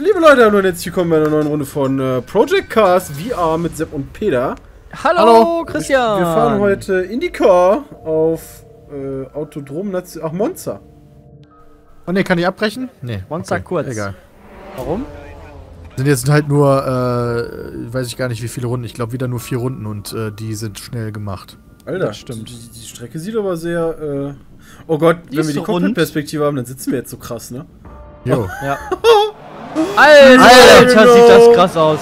Liebe Leute, hallo und herzlich willkommen bei einer neuen Runde von Project Cars VR mit Sepp und Peter. Hallo Christian! Wir fahren heute IndyCar auf Autodrom National. Ach, Monza. Oh ne, kann ich abbrechen? Ne. Monza okay. Kurz. Egal. Warum? Sind jetzt halt nur, weiß ich gar nicht wie viele Runden. Ich glaube wieder nur 4 Runden und die sind schnell gemacht. Alter, das stimmt. Die Strecke sieht aber sehr. Oh Gott, wenn wir die Cockpit-Perspektive haben, dann sitzen wir jetzt so krass, ne? Jo. Ja. Alter, sieht das krass aus.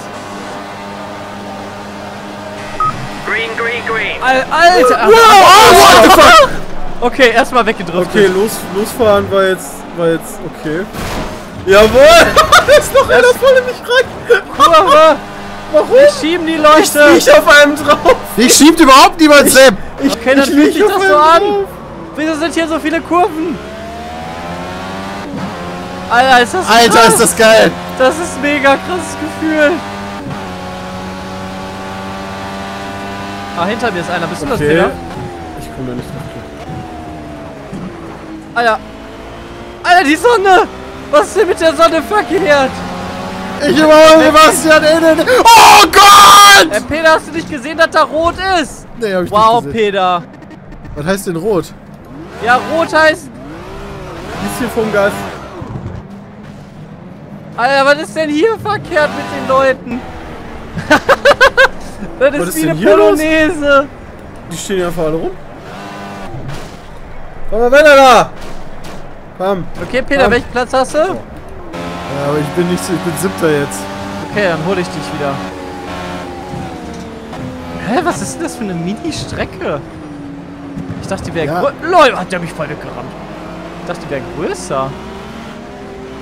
Green. Alter! Wow, what the fuck? Okay, erstmal weggedrückt. Okay, losfahren war jetzt, okay. Jawohl! Ist noch einer voll in mich rein! Kurve! Warum? Wir schieben die Leuchte! Ich liege auf einem drauf! Ich schiebt überhaupt niemand, Sepp! Ich kenne das nicht so an! Wieso sind hier so viele Kurven? Alter, ist das krass. Alter, ist das geil! Das ist ein mega krasses Gefühl! Ah, hinter mir ist einer. Bist du das, Peter? Ich komme da nicht nach. Alter, die Sonne! Was ist denn mit der Sonne verkehrt? Ich überhole Sebastian innen! Oh Gott! Herr Peter, hast du nicht gesehen, dass da rot ist? Nee, hab ich nicht gesehen. Peter! Was heißt denn rot? Ja, rot heißt... Ein bisschen vom Gas. Alter, was ist denn hier verkehrt mit den Leuten? Das ist wie eine Polonaise. Die stehen ja einfach alle rum. Komm mal weiter da! Bam. Okay, Peter, bam. Welchen Platz hast du? Ja, aber ich bin 7. jetzt. Okay, dann hole ich dich wieder. Hä, was ist denn das für eine Mini-Strecke? Ich dachte, die wäre LOL, hat der mich voll weggerammt. Ich dachte, die wäre größer.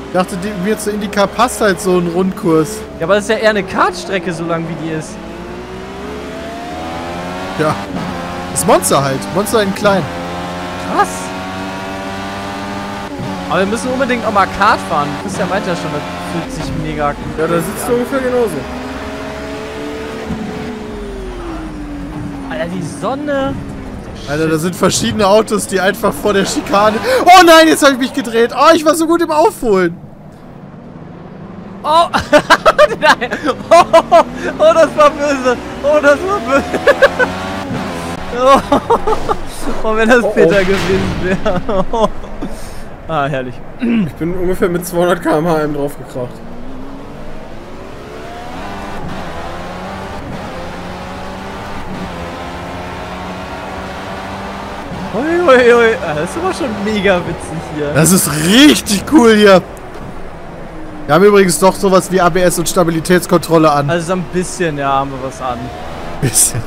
Ich dachte, mir zur IndyCar passt halt so ein Rundkurs. Ja, aber das ist ja eher eine Kartstrecke, so lang wie die ist. Ja. Das Monster halt. Monster in klein. Krass. Aber wir müssen unbedingt auch mal Kart fahren. Du bist ja weiter schon mit 40 mega. Ja, da sitzt du ungefähr genauso. Alter, die Sonne. Alter, da sind verschiedene Autos, die einfach vor der Schikane... Oh nein, jetzt habe ich mich gedreht. Oh, ich war so gut im Aufholen. Oh, nein. Oh, das war böse. Oh, das war böse. Oh, wenn das Peter gewesen wäre. Oh. Ah, herrlich. Ich bin ungefähr mit 200 km/h einem draufgekracht. Uiuiui, das ist aber schon mega witzig hier. Das ist richtig cool hier. Wir haben übrigens doch sowas wie ABS und Stabilitätskontrolle an. Also ein bisschen, ja, haben wir was an. Ein bisschen.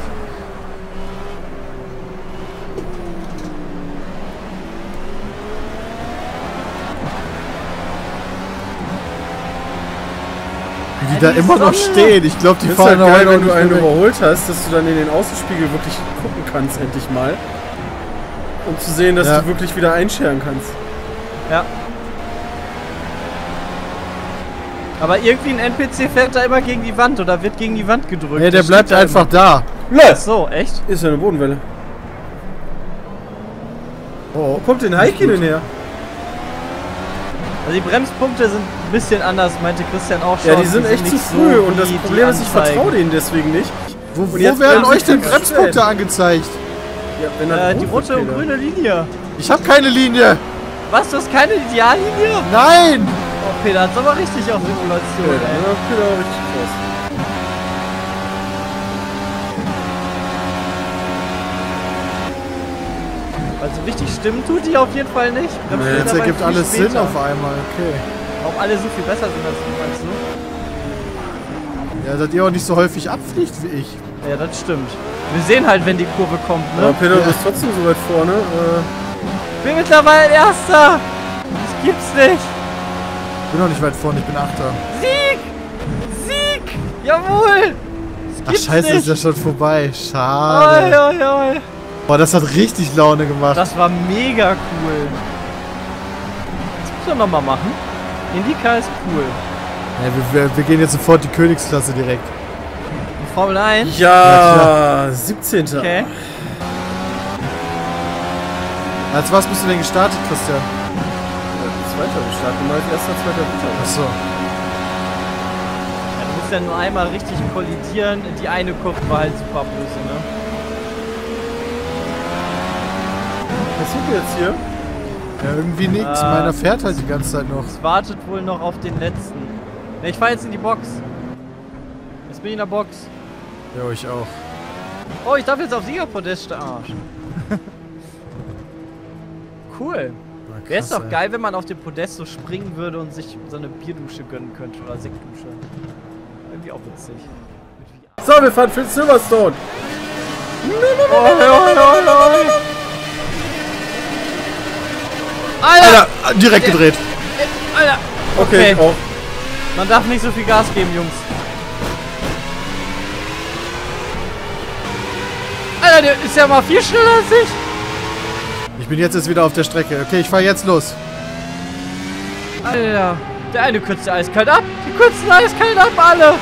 Wie die da immer noch stehen. Ich glaube, die fahren halt geil, wenn du einen überholt hast, dass du dann in den Außenspiegel wirklich gucken kannst, endlich mal. Um zu sehen, dass du wirklich wieder einscheren kannst. Ja. Aber irgendwie ein NPC fällt da immer gegen die Wand oder wird gegen die Wand gedrückt. Nee, der bleibt einfach da. Ach so, echt? Ist ja eine Bodenwelle. Oh, wo kommt denn Heiki denn her? Also die Bremspunkte sind ein bisschen anders, meinte Christian auch schon. Ja, die sind echt zu früh und das Problem ist, ich vertraue denen deswegen nicht. Wo werden euch denn Bremspunkte angezeigt? Ja, wenn die rote und grüne Linie. Ich hab keine Linie. Was, du hast keine Ideallinie? Nein! Oh, Peter hat's aber richtig auf Simulation, ey. Ja, Peter auch richtig groß. Also richtig stimmen tut die auf jeden Fall nicht. Nee, das ergibt alles Sinn auf einmal, okay. Ob alle so viel besser sind als du, meinst du? Ja, dass ihr auch nicht so häufig abfliegt wie ich. Ja, das stimmt. Wir sehen halt, wenn die Kurve kommt, ne? Ja, Peter, du bist trotzdem so weit vorne. Bin mittlerweile Erster! Das gibt's nicht! Ich bin noch nicht weit vorne, ich bin Achter. Sieg! Sieg! Jawohl! Das gibt's nicht! Ach scheiße, ist ja schon vorbei. Schade. Oi, oi, oi. Boah, das hat richtig Laune gemacht. Das war mega cool. Das müssen wir nochmal machen. IndyCar ist cool. Ja, wir gehen jetzt sofort die Königsklasse direkt. Formel 1? Ja, 17. Okay. Als was bist du denn gestartet, Christian? Zweiter gestartet, mal als erster, zweiter Winter. Achso. musst ja nur einmal richtig kollidieren. Die eine Kurve war halt super böse, ne? Was passiert jetzt hier? Ja, irgendwie nichts. Meiner fährt halt die ganze Zeit noch. Es wartet wohl noch auf den letzten. Ne, ich fahr jetzt in die Box. Jetzt bin ich in der Box. Ja, ich auch. Oh, ich darf jetzt auf Siegerpodest. Arsch. Cool. Wäre es doch geil, wenn man auf dem Podest so springen würde und sich so eine Bierdusche gönnen könnte oder Sektdusche. Irgendwie auch witzig. So, wir fahren für Silverstone. Alter! Direkt gedreht. Alter! Okay, ich auch. Man darf nicht so viel Gas geben, Jungs. Alter, der ist ja mal viel schneller als ich. Ich bin jetzt wieder auf der Strecke. Okay, ich fahr jetzt los. Alter, der eine kürzt eiskalt ab. Die kürzen eiskalt ab, alle.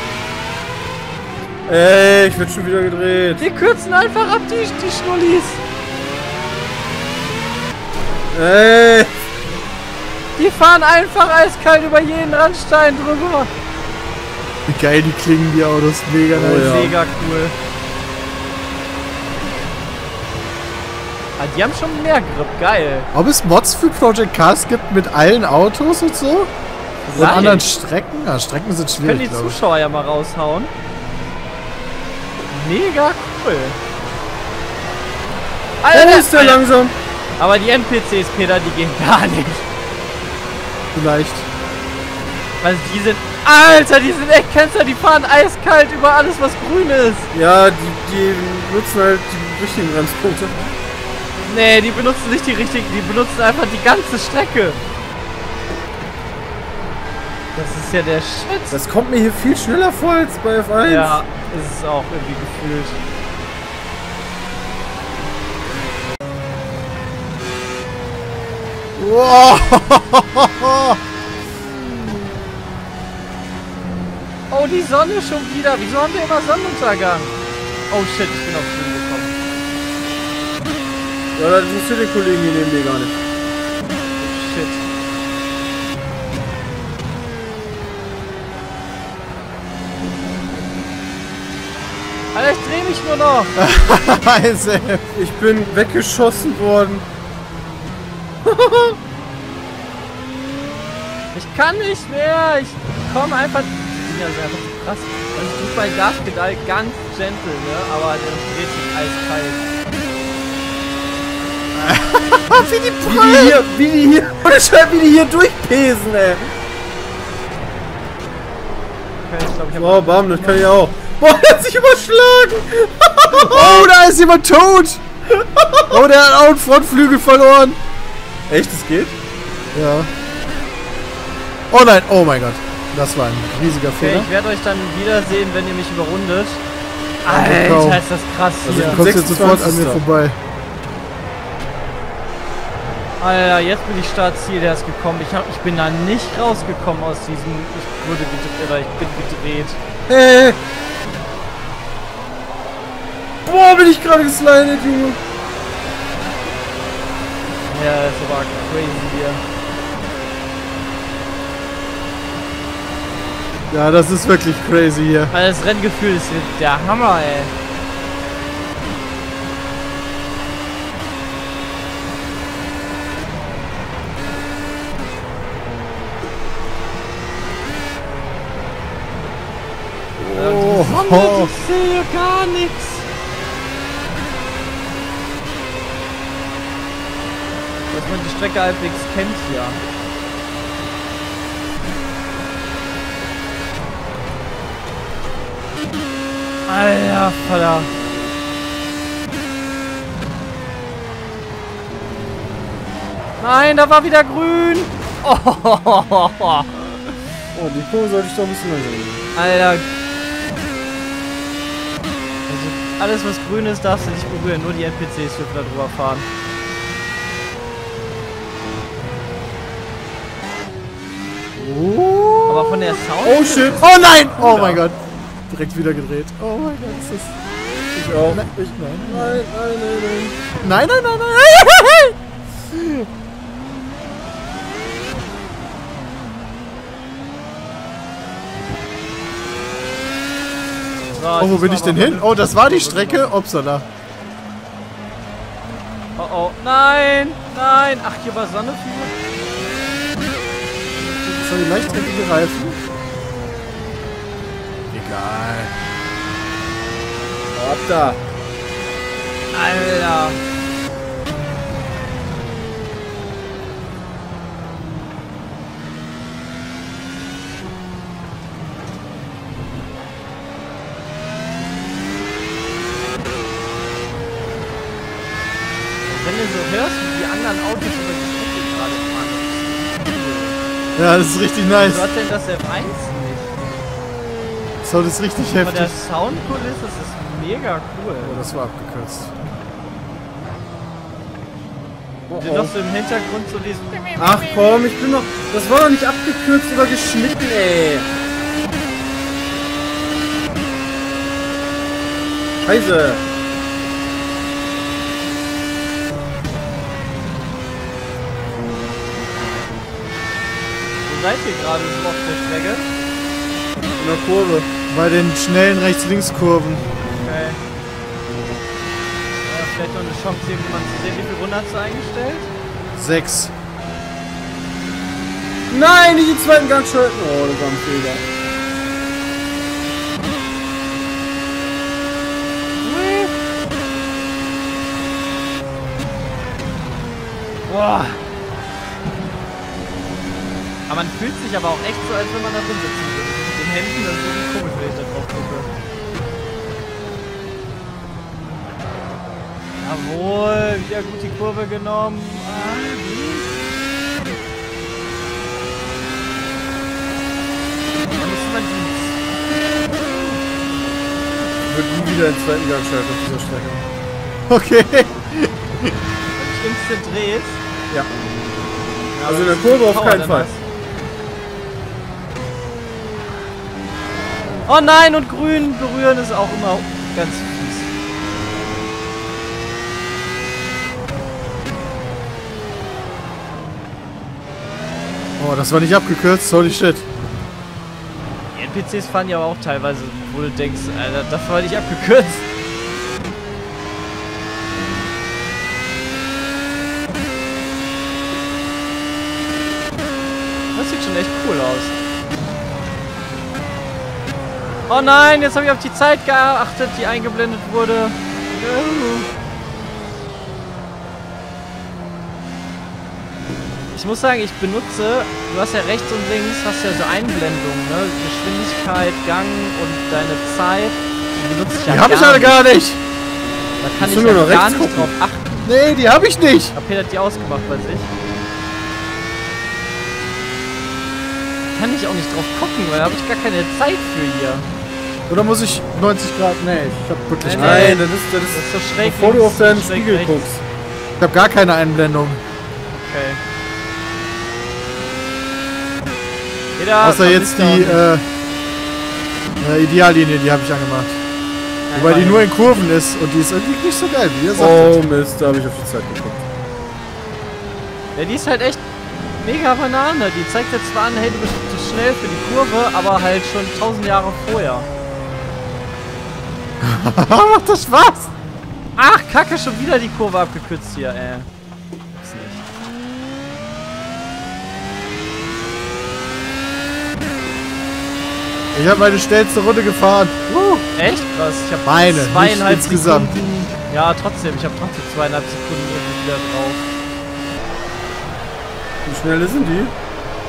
Ey, ich werd schon wieder gedreht. Die kürzen einfach ab, die Schnullis. Ey. Die fahren einfach eiskalt über jeden Randstein drüber. Wie geil die klingen, die Autos. Mega nice. Oh, mega cool. Ah, die haben schon mehr Grip, geil. Ob es Mods für Project Cars gibt mit allen Autos und so? Mit anderen Strecken? Ja, Strecken sind schwierig. Können die Zuschauer ja mal raushauen. Mega cool. Alter, oh, ist der langsam. Aber die NPCs, Peter, die gehen gar nicht. Vielleicht. Also die sind... Alter, die sind echt Cancer, die fahren eiskalt über alles, was grün ist. Ja, die nutzen halt die richtigen Bremspunkte. Nee, die benutzen nicht die richtigen, die benutzen einfach die ganze Strecke. Das ist ja der Shit. Das kommt mir hier viel schneller vor als bei F1. Ja, ist es auch irgendwie gefühlt. Wow. Oh, die Sonne schon wieder. Wieso haben wir immer Sonnenuntergang? Oh shit, ich bin auf den Weg gekommen. Ja, das musst du den Kollegen hier neben dir gar nicht. Shit. Alter, ich dreh mich nur noch. Ich bin weggeschossen worden. Ich kann nicht mehr. Ich komme einfach... Ja, das ist einfach so krass. Also ich tue mein Gaspedal ganz gentle, ne? Aber der dreht sich eiskalt. wie die hier durchpesen, ey. Wow, bam, das kann ich auch. Boah, der hat sich überschlagen. Oh, da ist jemand tot. Oh, der hat auch einen Frontflügel verloren. Echt, das geht? Ja. Oh nein, oh mein Gott. Das war ein riesiger Fehler. Okay, ich werde euch dann wiedersehen, wenn ihr mich überrundet. Alter, ist das krass hier. Also, du kommst jetzt sofort an mir vorbei. Alter, jetzt bin ich Startziel, der ist gekommen. Ich bin da nicht rausgekommen aus diesem... Ich bin gedreht. Hey. Boah, bin ich gerade geslidet, Junge. Ja, das war crazy hier. Ja, das ist wirklich crazy hier. Alter, das Renngefühl ist der Hammer, ey. Oh. Ich sehe gar nichts. Dass man die Strecke halbwegs kennt hier. Alter, Vater. Nein, da war wieder grün. Oh, die Kurve sollte ich doch ein bisschen länger nehmen. Alter. Alles, was grün ist, darfst du nicht berühren. Nur die NPCs dürfen da drüber fahren. Oh. Aber von der Sound... Oh shit! Oh nein! Oh mein Gott! Direkt wieder gedreht. Oh mein Gott, ist das... Ich auch. Nein, nein, nein, nein. Nein, nein, nein, nein! Oh, wo bin ich denn hin? Oh, das war die Strecke. Upsala. Oh, oh. Nein, nein. Ach, hier war Sonne. Das war die leichtrendige Reifen. Egal. Oh, ab da. Alter. Wenn du so hörst, wie die anderen Autos über die Strecke gerade fahren. Ja, das ist richtig nice. Wie hört denn das F1 nicht? So, das ist richtig heftig. Aber der Soundkulisse, das ist mega cool. Oh, das war abgekürzt. Oh, oh. Noch so im Hintergrund so diesen... Ach komm, ich bin noch... Das war doch nicht abgekürzt oder geschnitten, ey. Scheiße. Seid ihr gerade auf der Strecke? In der Kurve. Bei den schnellen Rechts-Links-Kurven. Okay. Ja, vielleicht noch eine Chance, jemanden zu sehen. Wie viele Runden hast du eingestellt? 6. Nein, nicht den zweiten Gang schalten. Oh, das war ein Fehler. Boah. Aber man fühlt sich aber auch echt so, als wenn man da drin sitzen würde. Mit den Händen, das ist irgendwie komisch, wenn ich da drauf gucke. Jawohl, wieder gut die Kurve genommen. Wann ist man die? Wird nie wieder in den zweiten Gang schalten auf dieser Strecke. Okay. Wenn du drehst. Ja. Also in der Kurve auf keinen Fall. Oh nein, und grün berühren ist auch immer ganz fies. Oh, das war nicht abgekürzt, holy shit. Die NPCs fahren ja aber auch teilweise, wo du denkst, Alter, das war nicht abgekürzt. Das sieht schon echt cool aus. Oh nein, jetzt habe ich auf die Zeit geachtet, die eingeblendet wurde. Ich muss sagen, ich benutze, du hast ja rechts und links, hast ja so Einblendungen, ne? Geschwindigkeit, Gang und deine Zeit. Die benutze ich ja gar nicht. Die habe ich alle gar nicht. Da kann ich ja gar nicht drauf achten. Nee, die habe ich nicht. Aber Peter hat die ausgemacht bei sich. Kann ich auch nicht drauf gucken, weil da habe ich gar keine Zeit für hier. Oder muss ich 90 Grad? Nee, ich hab wirklich keine. Nein, das ist so schräg. Bevor du auf deinen Spiegel guckst. Ich hab gar keine Einblendung. Okay. Jeder außer jetzt die Ideallinie, die habe ich angemacht. Ja, wobei die nur in Kurven ist und die ist irgendwie nicht so geil, wie ihr sagt. Oh Mist, da habe ich auf die Zeit geguckt. Ja, die ist halt echt mega Banane. Die zeigt jetzt zwar an, hey, du bist zu schnell für die Kurve, aber halt schon 1000 Jahre vorher. Macht das Spaß? Ach, Kacke, schon wieder die Kurve abgekürzt hier, ey. Ist nicht. Ich habe meine schnellste Runde gefahren. Echt krass. Ich habe meine 2,5 insgesamt. Sekunden. Ja, trotzdem. Ich habe trotzdem 2,5 Sekunden irgendwie wieder drauf. Wie schnell sind die?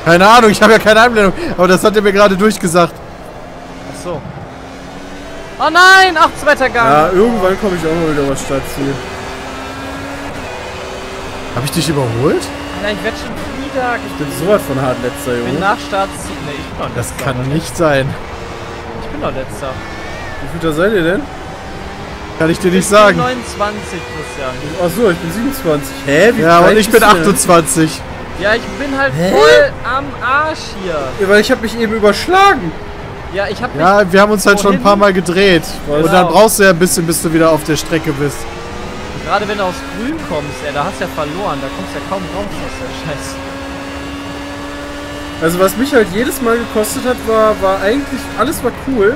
Keine Ahnung, ich habe ja keine Einblendung. Aber das hat er mir gerade durchgesagt. Ach so. Oh nein, ach, zweiter Gang. Ja, irgendwann komme ich auch mal wieder was Stadtziel. Habe ich dich überholt? Alter, ich werde schon wieder... Ich bin sowas von hart letzter, Junge. Ich bin nach Stadtziel. Nee, ich bin noch letzter. Das kann nicht sein. Ich bin noch letzter. Wie viel da seid ihr denn? Kann ich dir nicht sagen. Ich bin 29, Christian. Ach so, ich bin 27. Hä? Wie ja, und ich bin 28. Ja, ich bin halt voll am Arsch hier. Ja, weil ich hab mich eben überschlagen. Ja, ich hab mich... Ja, wir haben uns halt schon ein paar Mal gedreht. Genau. Und dann brauchst du ja ein bisschen, bis du wieder auf der Strecke bist. Und gerade wenn du aufs Grün kommst, ey, da hast du ja verloren. Da kommst du ja kaum raus aus der Scheiße. Also was mich halt jedes Mal gekostet hat, war eigentlich... Alles war cool.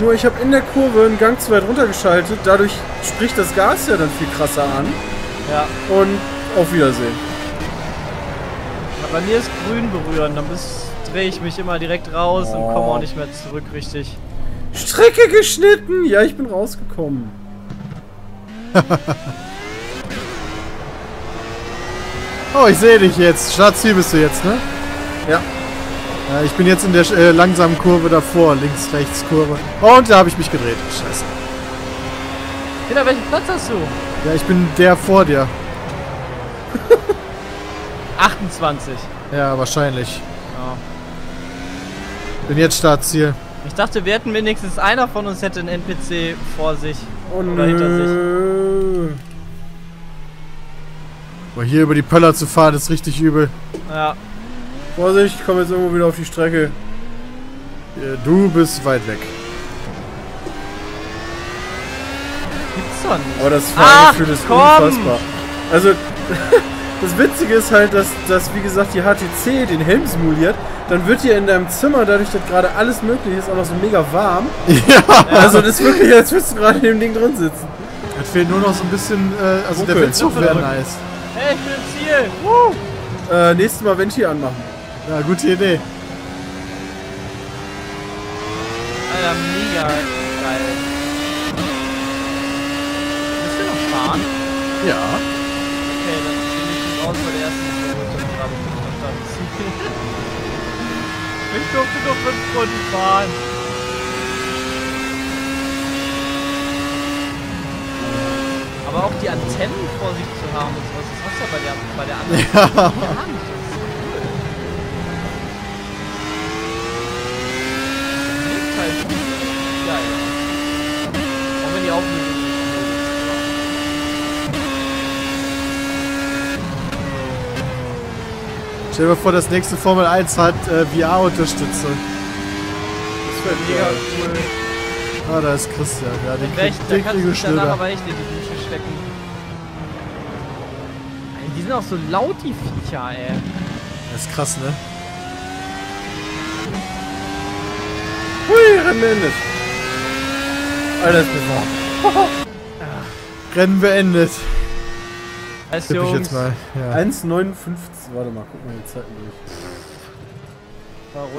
Nur ich habe in der Kurve einen Gang zu weit runtergeschaltet. Dadurch spricht das Gas ja dann viel krasser an. Ja. Und auf Wiedersehen. Bei mir ist grün berühren. Dann drehe ich mich immer direkt raus und komme auch nicht mehr zurück richtig. Strecke geschnitten! Ja, ich bin rausgekommen. Oh, ich sehe dich jetzt. Startziel bist du jetzt, ne? Ja. Ich bin jetzt in der langsamen Kurve davor. Links, rechts, Kurve. Und da habe ich mich gedreht. Scheiße. Hinter welchen Platz hast du? Ja, ich bin der vor dir. 28. Ja, wahrscheinlich. Ja. Bin jetzt Startziel. Ich dachte, wir hätten wenigstens einer von uns hätte einen NPC vor sich oder hinter sich. Aber hier über die Pöller zu fahren ist richtig übel. Ja. Vorsicht, ich komme jetzt irgendwo wieder auf die Strecke. Du bist weit weg. Gibt's doch nicht. Aber das Fahrgefühl ist unfassbar. Also, das Witzige ist halt, dass wie gesagt, die HTC den Helm simuliert. Dann wird hier in deinem Zimmer, dadurch, dass gerade alles möglich ist, auch noch so mega warm. Ja. Also das ist wirklich, als würdest du gerade in dem Ding drin sitzen. Das fehlt nur noch so ein bisschen, also der Windzug wäre nice. Hey, ich bin im Ziel. Nächstes Mal Ventil anmachen. Ja, gute Idee. Alter, mega geil. Willst du noch fahren? Ja. Okay, dann bin ich raus bei der ersten. Ich durfte doch 5 Runden fahren. Aber auch die Antennen vor sich zu haben und sowas, das hast du ja bei der anderen. Ja. Gar nicht, das ist cool. Das ist richtig geil. Auch wenn die Aufnahme stell dir mal vor, das nächste Formel 1 hat VR-Unterstützung. Das wäre mega cool. Ah, da ist Christian. Ja, den kriegst du danach aber echt in die Büsche stecken. Alter, die sind auch so laut, die Viecher, ey. Das ist krass, ne? Hui, rennen beendet. Alter, ist besser. Rennen beendet. Als tipp ich jetzt mal. Ja. 1,59. Warte mal, guck mal die Zeiten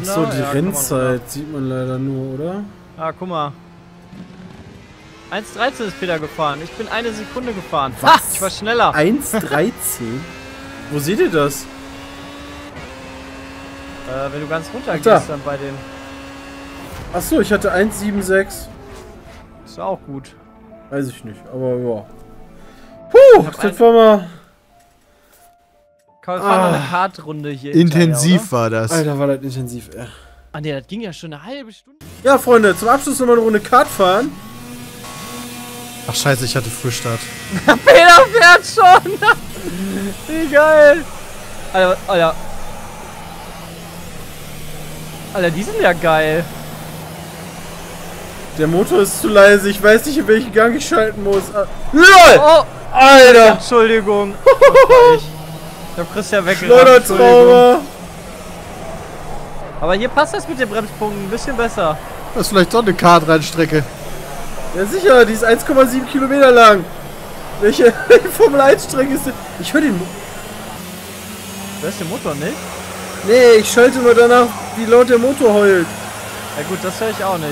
durch. Achso, die Rennzeit sieht man leider nur, oder? Ah, guck mal. 1,13 ist Peter gefahren. Ich bin eine Sekunde gefahren. Was? Ha, ich war schneller. 1,13? Wo seht ihr das? Wenn du ganz runter gehst, dann bei den... Achso, ich hatte 1,76. Ist auch gut. Weiß ich nicht, aber ja. Puh, das war mal... Komm, wir fahren noch eine Kartrunde hier. Intensiv war das. Alter, war das intensiv, ey. Ah ne, das ging ja schon eine halbe Stunde. Ja, Freunde, zum Abschluss nochmal eine Runde Kart fahren. Ach scheiße, ich hatte Frühstart. Peter fährt schon! Wie geil! Alter, Alter. Alter, die sind ja geil. Der Motor ist zu leise, ich weiß nicht, in welchen Gang ich schalten muss. LOL! Oh, Alter! Entschuldigung. Ich hab Christian weggerannt. Entschuldigung. Aber hier passt das mit den Bremspunkten ein bisschen besser. Das ist vielleicht doch eine Kartrennstrecke. Ja sicher, die ist 1,7 Kilometer lang. Welche Formel 1 Strecke ist denn? Ich höre den... Da ist der Motor nicht? Nee, ich schalte nur danach, wie laut der Motor heult. Ja gut, das höre ich auch nicht.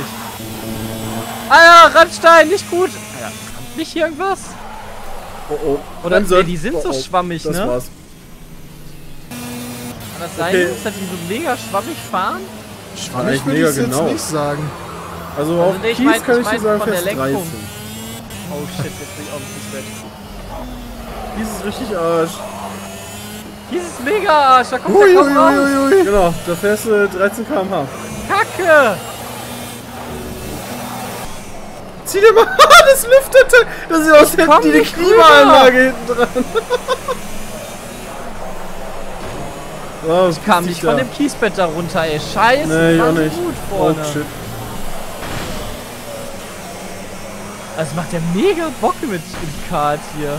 Alter, Randstein, nicht gut! Alter, kommt nicht hier irgendwas? Oh oh. Oder nee, die sind so schwammig, das ne? War's. Kann das sein, dass die so mega schwammig fahren? Schwammig würde ich genau jetzt nicht sagen. Also auf Kies kann ich dir sagen, fest 30. Oh shit, jetzt bin ich auch ein bisschen weg. Kies ist richtig Arsch. Kies ist mega Arsch, da kommt der Kopf raus. Genau, da fährst du 13 km/h. Kacke! Zieh dir mal das Lüfterteil! Das ist aus der Klimaanlage hinten dran. Oh, ich kam nicht von dem Kiesbett da runter, ey. Scheiße, nee, ich auch nicht. Gut vorne. Oh, shit. Das macht ja mega Bock mit dem Kart hier.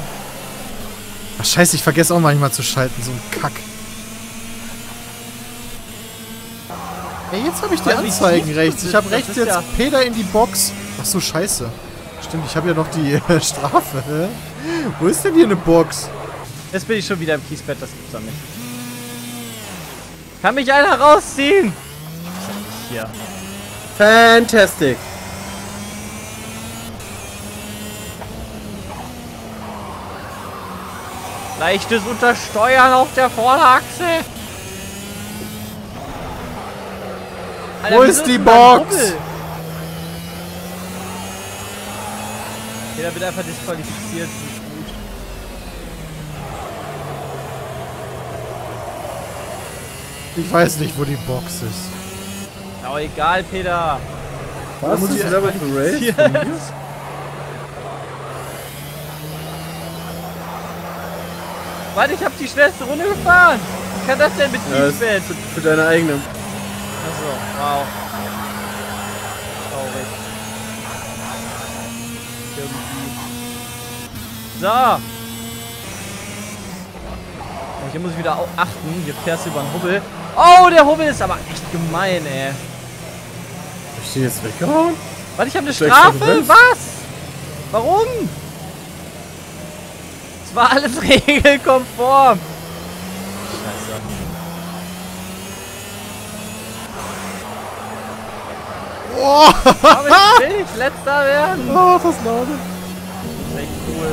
Ach, scheiße, ich vergesse auch manchmal zu schalten, so ein Kack. Ey, jetzt habe ich die Anzeigen rechts. Ich habe rechts jetzt ja. Peter in die Box. Ach so, scheiße. Stimmt, ich habe ja noch die Strafe. Wo ist denn hier eine Box? Jetzt bin ich schon wieder im Kiesbett, das gibt's doch nicht. Kann mich einer rausziehen? Ich hab das nicht hier. Fantastic. Leichtes Untersteuern auf der Vorderachse. Alter, wo ist die Box? Jeder wird einfach disqualifiziert. Ich weiß nicht, wo die Box ist. Aber egal, Peter. Was muss ich selber racen? Warte, ich hab die schnellste Runde gefahren. Wie kann das denn mit ja, Kiesbett? Für deine eigene. Achso, wow. Traurig. Irgendwie. So. Hier muss ich wieder achten. Hier fährst du über den Hubbel. Oh, der Hubbel ist aber echt gemein, ey. Hab ich den jetzt weggehauen? Warte, ich hab eine Strafe? Was? Warum? Es war alles regelkonform. Scheiße. Oh, ich will nicht letzter werden. Oh, das ist laut. Das ist echt cool.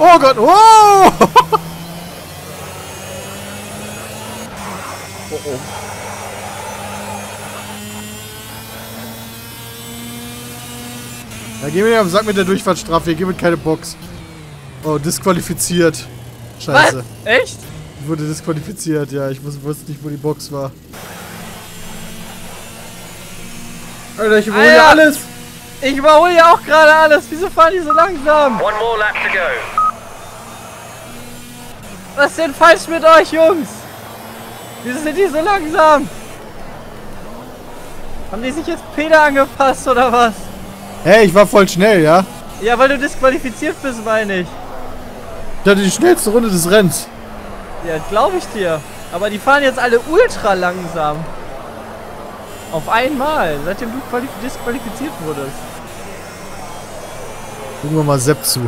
Oh Gott, oh! Oh oh. Da gehen wir ja am Sack mit der Durchfahrtsstrafe, hier geben wir keine Box. Oh, disqualifiziert. Scheiße. Was? Echt? Ich wurde disqualifiziert, ja. Ich wusste nicht, wo die Box war. Alter, ich überhole ja alles! Ich überhole ja auch gerade alles! Wieso fahren die so langsam? One more lap to go. Was ist denn falsch mit euch, Jungs? Wieso sind die so langsam? Haben die sich jetzt Peter angepasst oder was? Hey, ich war voll schnell, ja? Ja, weil du disqualifiziert bist, meine ich. Das ist die schnellste Runde des Rennens. Ja, glaube ich dir. Aber die fahren jetzt alle ultra langsam. Auf einmal, seitdem du disqualifiziert wurdest. Gucken wir mal Sepp zu.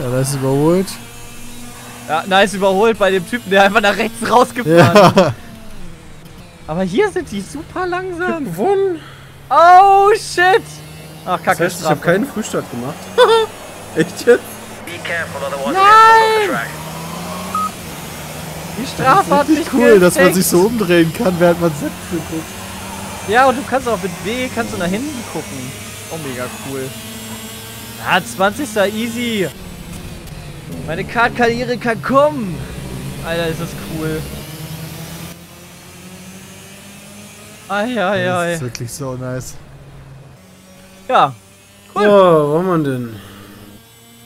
Ja, das ist überholt. Ja, nice überholt bei dem Typen, der einfach nach rechts rausgefahren ist. Ja. Aber hier sind die super langsam. Gewonnen. Oh shit! Ach kacke, das heißt, ich habe keinen Frühstart gemacht. Echt jetzt? Nein! Die Strafe hat mich cool, dass man sich so umdrehen kann, während man sitzt. Ja, und du kannst auch mit B kannst du nach hinten gucken. Oh, mega cool. Ah, 20. easy. Meine Kartkarriere kann kommen! Alter, ist das cool. Eieiei. Das ist wirklich so nice. Ja, cool. Oh, was machen wir denn?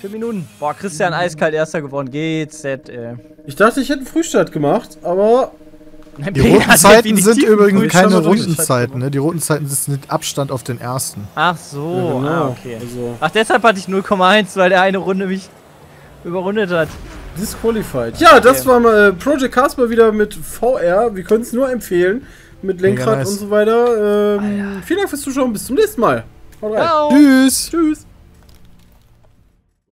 4 Minuten. Boah, Christian eiskalt erster geworden. GZ, ey. Ich dachte, ich hätte einen Frühstart gemacht, aber... Die roten Zeiten sind übrigens keine Rundenzeiten, ne? Die roten Zeiten sind mit Abstand auf den ersten. Ach so, ja, genau. Ah, okay. Also. Ach, deshalb hatte ich 0,1, weil der eine Runde mich... überrundet hat. Disqualified. Ja, das war mal Project Cars mal wieder mit VR. Wir können es nur empfehlen. Mit Lenkrad und so weiter. Vielen Dank fürs Zuschauen. Bis zum nächsten Mal. Tschüss. Tschüss.